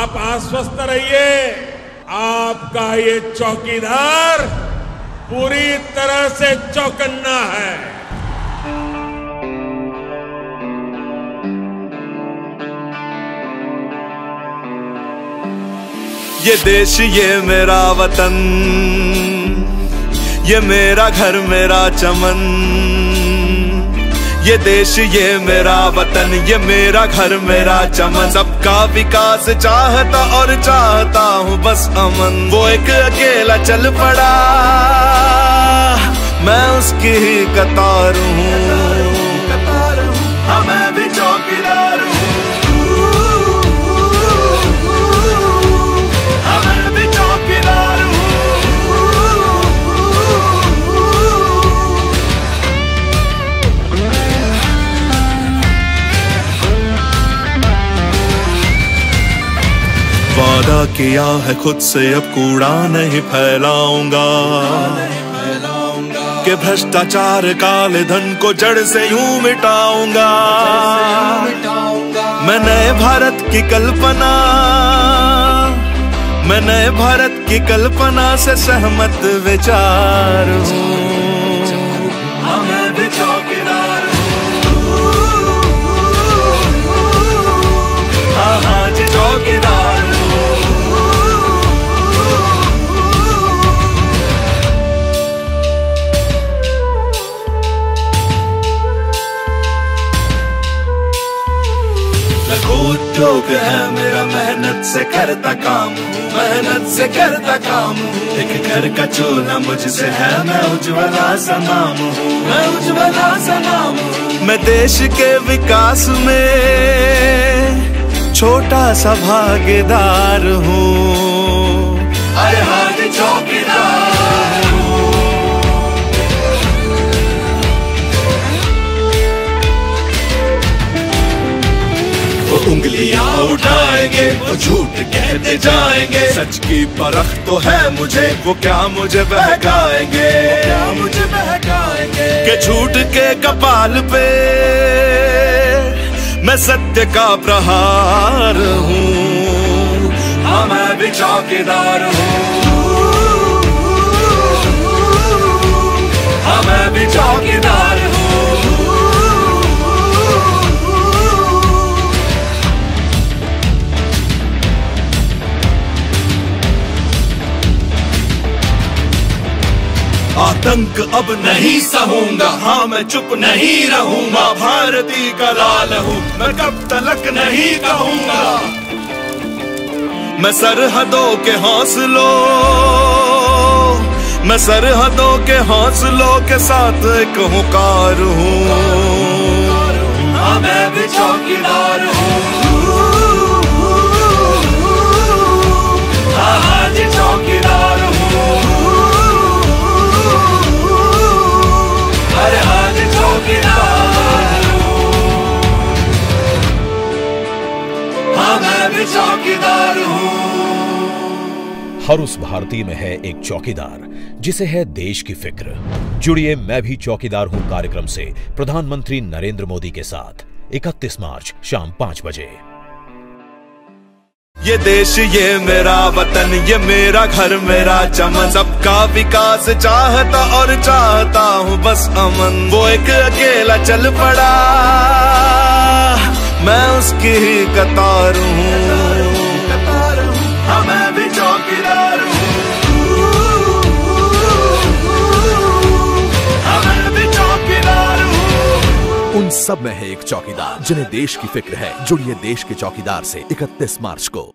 आप आश्वस्त रहिए, आपका ये चौकीदार पूरी तरह से चौकन्ना है। ये देश ये मेरा वतन, ये मेरा घर मेरा चमन। ये देश ये मेरा वतन, ये मेरा घर मेरा चमन। सबका विकास चाहता और चाहता हूँ बस अमन। वो एक अकेला चल पड़ा, मैं उसकी ही कतार हूँ। हाँ, मैं भी चौकीदार हूँ। वादा किया है खुद से अब कूड़ा नहीं फैलाऊंगा, के भ्रष्टाचार काले धन को जड़ से यूं मिटाऊंगा। मैं नए भारत की कल्पना, मैं नए भारत की कल्पना से सहमत विचार हूँ। लोग है मेरा, मेहनत से करता काम, मेहनत से करता काम। एक घर का चूल्हा मुझसे है, मैं उज्ज्वला सा नाम हूँ, मैं उज्ज्वला सा नाम हूँ। मैं देश के विकास में छोटा सा भागीदार हूँ। अरे हाँ चौकीदार। उंगलियां उठाएंगे वो झूठ कहते जाएंगे, सच की परख तो है मुझे वो क्या मुझे बहकाएंगे, क्या मुझे बहकाएंगे। के झूठ के कपाल पे मैं सत्य का प्रहार हूँ। हाँ, मैं भी चौकीदार हूँ। हाँ, मैं भी चौकीदार हूँ। आतंक अब नहीं सहूंगा, हाँ मैं चुप नहीं रहूंगा। भारती का लाल हूँ, मैं कब तलक नहीं कहूंगा। मैं सरहदों के हौसलों, मैं सरहदों के हौसलों के साथ एक हुंकार हूँ। हाँ, मैं भी चौकीदार हूँ। हाँ जी चौकीदार हूँ। हर उस भारतीय में है एक चौकीदार जिसे है देश की फिक्र। जुड़िए मैं भी चौकीदार हूँ कार्यक्रम से प्रधानमंत्री नरेंद्र मोदी के साथ 31 मार्च शाम 5 बजे। ये देश ये मेरा वतन, ये मेरा घर मेरा चमन। सबका विकास चाहता और चाहता हूँ बस अमन। वो एक अकेला चल पड़ा, मैं उसकी ही कतार हूँ। हाँ, मैं भी चौकीदार हूँ। हाँ, मैं भी चौकीदार हूँ। उन सब में है एक चौकीदार जिन्हें देश की फिक्र है। जुड़िए देश के चौकीदार से 31 मार्च को।